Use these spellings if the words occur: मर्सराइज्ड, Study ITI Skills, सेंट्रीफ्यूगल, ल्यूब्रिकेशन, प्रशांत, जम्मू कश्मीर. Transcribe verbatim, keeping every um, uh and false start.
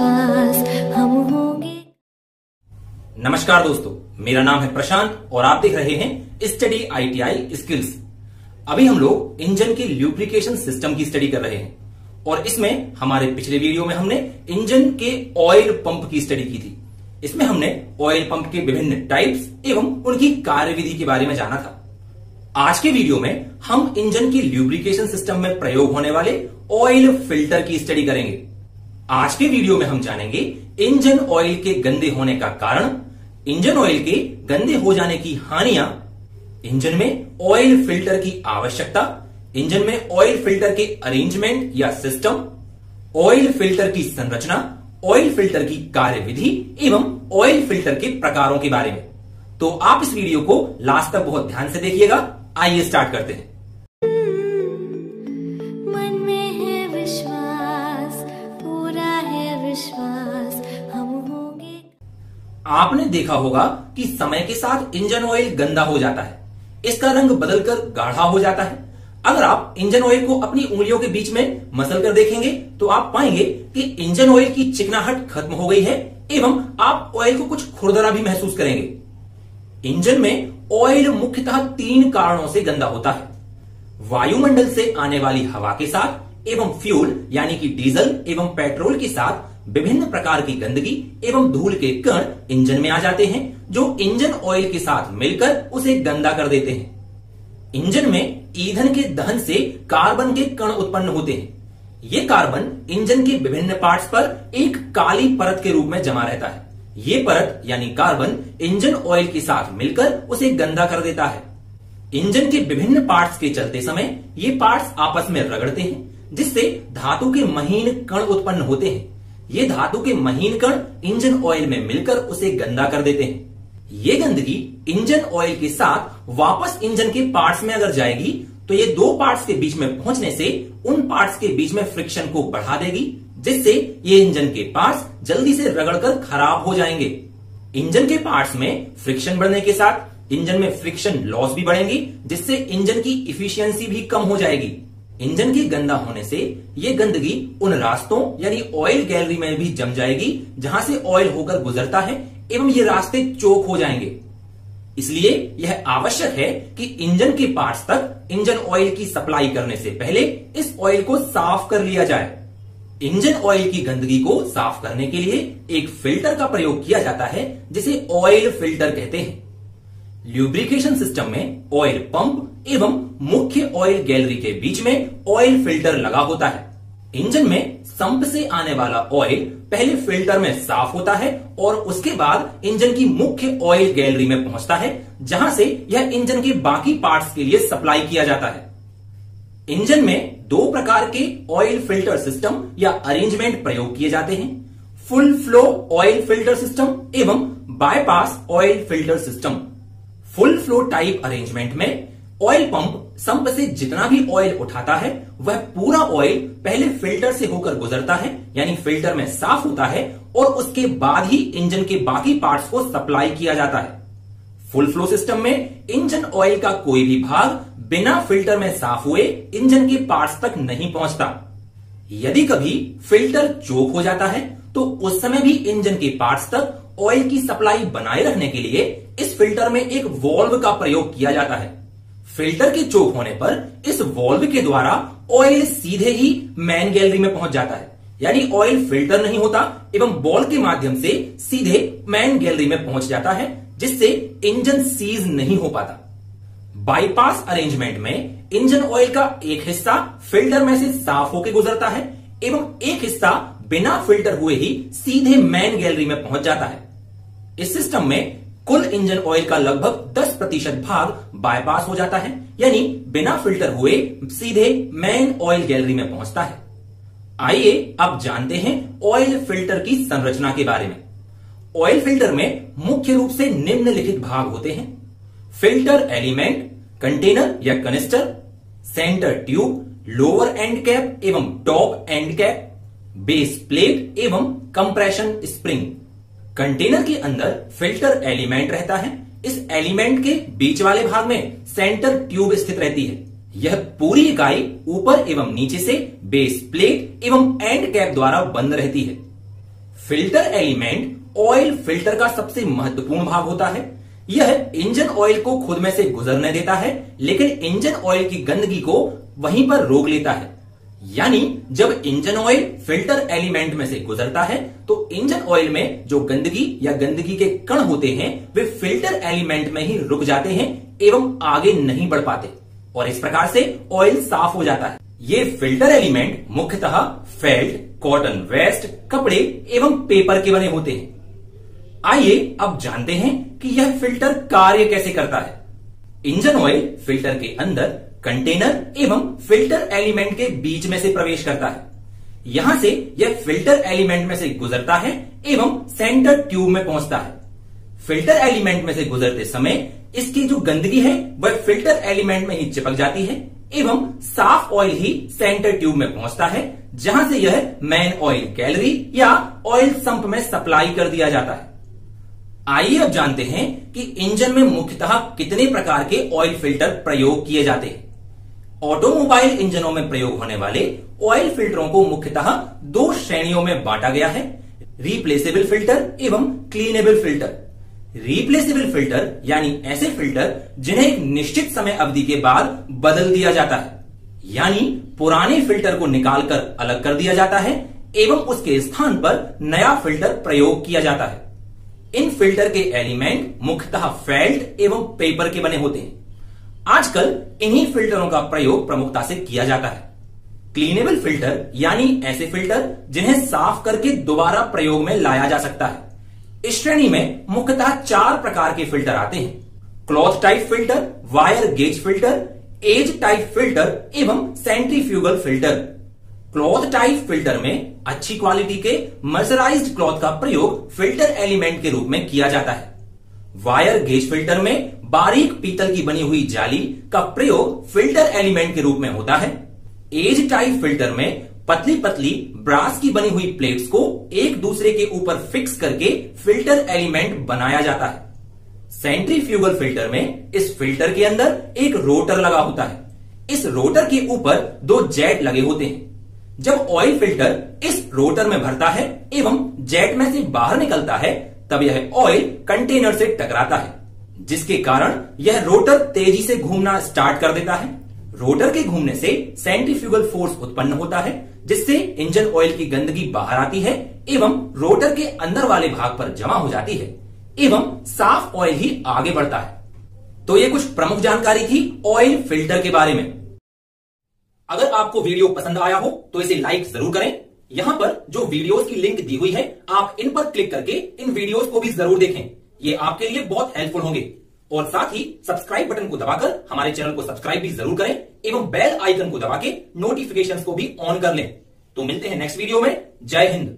विश्वास हम होंगे। नमस्कार दोस्तों, मेरा नाम है प्रशांत और आप देख रहे हैं स्टडी आईटीआई स्किल्स। अभी हम लोग इंजन की ल्यूब्रिकेशन सिस्टम की स्टडी कर रहे हैं और इसमें हमारे पिछले वीडियो में हमने इंजन के ऑयल पंप की स्टडी की थी। इसमें हमने ऑयल पंप के विभिन्न टाइप्स एवं उनकी कार्यविधि के बारे में जाना था। आज के वीडियो में हम इंजन की ल्यूब्रिकेशन सिस्टम में प्रयोग होने वाले ऑयल फिल्टर की स्टडी करेंगे। आज के वीडियो में हम जानेंगे इंजन ऑयल के गंदे होने का कारण, इंजन ऑयल के गंदे हो जाने की हानियां, इंजन में ऑयल फिल्टर की आवश्यकता, इंजन में ऑयल फिल्टर के अरेंजमेंट या सिस्टम, ऑयल फिल्टर की संरचना, ऑयल फिल्टर की कार्यविधि एवं ऑयल फिल्टर के प्रकारों के बारे में। तो आप इस वीडियो को लास्ट तक बहुत ध्यान से देखिएगा। आइए स्टार्ट करते हैं। मन में है विश्वास, पूरा है विश्वास हम होंगे। आपने देखा होगा कि समय के साथ इंजन ऑयल गंदा हो जाता है, इसका रंग बदलकर गाढ़ा हो जाता है। अगर आप इंजन ऑयल को अपनी उंगलियों के बीच में मसल कर देखेंगे तो आप पाएंगे कि इंजन ऑयल की चिकनाहट खत्म हो गई है एवं आप ऑयल को कुछ खुरदरा भी महसूस करेंगे। इंजन में ऑयल मुख्यतः तीन कारणों से गंदा होता है। वायुमंडल से आने वाली हवा के साथ एवं फ्यूल यानी कि डीजल एवं पेट्रोल के साथ विभिन्न प्रकार की गंदगी एवं धूल के कण इंजन में आ जाते हैं, जो इंजन ऑयल के साथ मिलकर उसे गंदा कर देते हैं। इंजन में ईंधन के दहन से कार्बन के कण उत्पन्न होते हैं। ये कार्बन इंजन के विभिन्न पार्ट्स पर एक काली परत के रूप में जमा रहता है। ये परत यानी कार्बन इंजन ऑयल के साथ मिलकर उसे गंदा कर देता है। इंजन के विभिन्न पार्ट्स के चलते समय ये पार्ट्स आपस में रगड़ते हैं, जिससे धातु के महीन कण उत्पन्न होते हैं। ये धातु के महीन कण इंजन ऑयल में मिलकर उसे गंदा कर देते हैं। ये गंदगी इंजन ऑयल के साथ वापस इंजन के पार्ट्स में अगर जाएगी तो ये दो पार्ट्स के बीच में पहुंचने से उन पार्ट्स के बीच में फ्रिक्शन को बढ़ा देगी, जिससे ये इंजन के पार्ट्स जल्दी से रगड़कर खराब हो जाएंगे। इंजन के पार्ट्स में फ्रिक्शन बढ़ने के साथ इंजन में फ्रिक्शन लॉस भी बढ़ेंगे, जिससे इंजन की इफिशियंसी भी कम हो जाएगी। इंजन के गंदा होने से ये गंदगी उन रास्तों यानी ऑयल गैलरी में भी जम जाएगी जहां से ऑयल होकर गुजरता है एवं ये रास्ते चोक हो जाएंगे। इसलिए यह आवश्यक है कि इंजन के पार्ट्स तक इंजन ऑयल की सप्लाई करने से पहले इस ऑयल को साफ कर लिया जाए। इंजन ऑयल की गंदगी को साफ करने के लिए एक फिल्टर का प्रयोग किया जाता है, जिसे ऑयल फिल्टर कहते हैं। ल्यूब्रिकेशन सिस्टम में ऑयल पंप एवं मुख्य ऑयल गैलरी के बीच में ऑयल फिल्टर लगा होता है। इंजन में संप से आने वाला ऑयल पहले फिल्टर में साफ होता है और उसके बाद इंजन की मुख्य ऑयल गैलरी में पहुंचता है, जहां से यह इंजन के बाकी पार्ट्स के लिए सप्लाई किया जाता है। इंजन में दो प्रकार के ऑयल फिल्टर सिस्टम या अरेंजमेंट प्रयोग किए जाते हैं, full flow oil filter system एवं bypass oil filter system. Full flow type arrangement में ऑयल पंप संप से जितना भी ऑयल उठाता है वह पूरा ऑयल पहले फिल्टर से होकर गुजरता है, यानी फिल्टर में साफ होता है और उसके बाद ही इंजन के बाकी पार्ट्स को सप्लाई किया जाता है। फुल फ्लो सिस्टम में इंजन ऑयल का कोई भी भाग बिना फिल्टर में साफ हुए इंजन के पार्ट्स तक नहीं पहुंचता। यदि कभी फिल्टर चोक हो जाता है तो उस समय भी इंजन के पार्ट्स तक ऑयल की सप्लाई बनाए रखने के लिए इस फिल्टर में एक वॉल्व का प्रयोग किया जाता है। फिल्टर के चोक होने पर इस वॉल्व के द्वारा ऑयल सीधे ही मैन गैलरी में पहुंच जाता है, यानी ऑयल फिल्टर नहीं होता एवं बॉल के माध्यम से सीधे मैन गैलरी में पहुंच जाता है, जिससे इंजन सीज नहीं हो पाता। बाईपास अरेंजमेंट में इंजन ऑयल का एक हिस्सा फिल्टर में से साफ होकर गुजरता है एवं एक हिस्सा बिना फिल्टर हुए ही सीधे मैन गैलरी में पहुंच जाता है। इस सिस्टम में कुल इंजन ऑयल का लगभग दस प्रतिशत भाग बाईपास हो जाता है, यानी बिना फिल्टर हुए सीधे मैन ऑयल गैलरी में पहुंचता है। आइए अब जानते हैं ऑयल फिल्टर की संरचना के बारे में। ऑयल फिल्टर में मुख्य रूप से निम्नलिखित भाग होते हैं: फिल्टर एलिमेंट, कंटेनर या canister, centre tube, lower end cap एवं top end cap, base plate एवं कंप्रेशन स्प्रिंग। कंटेनर के अंदर फिल्टर एलिमेंट रहता है। इस एलिमेंट के बीच वाले भाग में सेंटर ट्यूब स्थित रहती है। यह पूरी इकाई ऊपर एवं नीचे से बेस प्लेट एवं एंड कैप द्वारा बंद रहती है। फिल्टर एलिमेंट ऑयल फिल्टर का सबसे महत्वपूर्ण भाग होता है। यह इंजन ऑयल को खुद में से गुजरने देता है, लेकिन इंजन ऑयल की गंदगी को वहीं पर रोक लेता है। यानी जब इंजन ऑयल फिल्टर एलिमेंट में से गुजरता है तो इंजन ऑयल में जो गंदगी या गंदगी के कण होते हैं वे फिल्टर एलिमेंट में ही रुक जाते हैं एवं आगे नहीं बढ़ पाते और इस प्रकार से ऑयल साफ हो जाता है। ये फिल्टर एलिमेंट मुख्यतः फेल्ट, कॉटन वेस्ट, कपड़े एवं पेपर के बने होते हैं। आइए अब जानते हैं कि यह फिल्टर कार्य कैसे करता है। इंजन ऑयल फिल्टर के अंदर कंटेनर एवं फिल्टर एलिमेंट के बीच में से प्रवेश करता है। यहां से यह फिल्टर एलिमेंट में से गुजरता है एवं सेंटर ट्यूब में पहुंचता है। फिल्टर एलिमेंट में से गुजरते समय इसकी जो गंदगी है वह फिल्टर एलिमेंट में ही चिपक जाती है एवं साफ ऑयल ही सेंटर ट्यूब में पहुंचता है, जहां से यह मैन ऑयल गैलरी या ऑयल संप में सप्लाई कर दिया जाता है। आइए अब जानते हैं कि इंजन में मुख्यतः कितने प्रकार के ऑयल फिल्टर प्रयोग किए जाते हैं। ऑटोमोबाइल इंजनों में प्रयोग होने वाले ऑयल फिल्टरों को मुख्यतः दो श्रेणियों में बांटा गया है, रिप्लेसेबल फिल्टर एवं क्लीनेबल फिल्टर। रिप्लेसेबल फिल्टर यानी ऐसे फिल्टर जिन्हें एक निश्चित समय अवधि के बाद बदल दिया जाता है, यानी पुराने फिल्टर को निकालकर अलग कर दिया जाता है एवं उसके स्थान पर नया फिल्टर प्रयोग किया जाता है। इन फिल्टर के एलिमेंट मुख्यतः फेल्ट एवं पेपर के बने होते हैं। आजकल इन्हीं फिल्टरों का प्रयोग प्रमुखता से किया जाता है। क्लीनेबल फिल्टर यानी ऐसे फिल्टर जिन्हें साफ करके दोबारा प्रयोग में लाया जा सकता है। इस श्रेणी में मुख्यतः चार प्रकार के फिल्टर आते हैं, cloth type filter, wire gauge filter, edge type filter एवं सेंट्रीफ्यूगल filter. Cloth type filter में अच्छी क्वालिटी के मर्सराइज्ड क्लॉथ का प्रयोग फिल्टर एलिमेंट के रूप में किया जाता है। वायर गेज फिल्टर में बारीक पीतल की बनी हुई जाली का प्रयोग फिल्टर एलिमेंट के रूप में होता है। एज टाइप फिल्टर में पतली पतली ब्रास की बनी हुई प्लेट्स को एक दूसरे के ऊपर फिक्स करके फिल्टर एलिमेंट बनाया जाता है। सेंट्रीफ्यूगल फिल्टर में इस फिल्टर के अंदर एक रोटर लगा होता है। इस रोटर के ऊपर दो जेट लगे होते हैं। जब ऑयल फिल्टर इस रोटर में भरता है एवं जेट में से बाहर निकलता है तब यह ऑयल कंटेनर से टकराता है, जिसके कारण यह रोटर तेजी से घूमना स्टार्ट कर देता है। रोटर के घूमने से सेंट्रीफ्यूगल फोर्स उत्पन्न होता है, जिससे इंजन ऑयल की गंदगी बाहर आती है एवं रोटर के अंदर वाले भाग पर जमा हो जाती है एवं साफ ऑयल ही आगे बढ़ता है। तो ये कुछ प्रमुख जानकारी थी ऑयल फिल्टर के बारे में। अगर आपको वीडियो पसंद आया हो तो इसे लाइक जरूर करें। यहाँ पर जो वीडियोस की लिंक दी हुई है आप इन पर क्लिक करके इन वीडियोस को भी जरूर देखें, ये आपके लिए बहुत हेल्पफुल होंगे। और साथ ही सब्सक्राइब बटन को दबाकर हमारे चैनल को सब्सक्राइब भी जरूर करें एवं बेल आइकन को दबा के नोटिफिकेशन को भी ऑन कर लें। तो मिलते हैं नेक्स्ट वीडियो में। जय हिंद।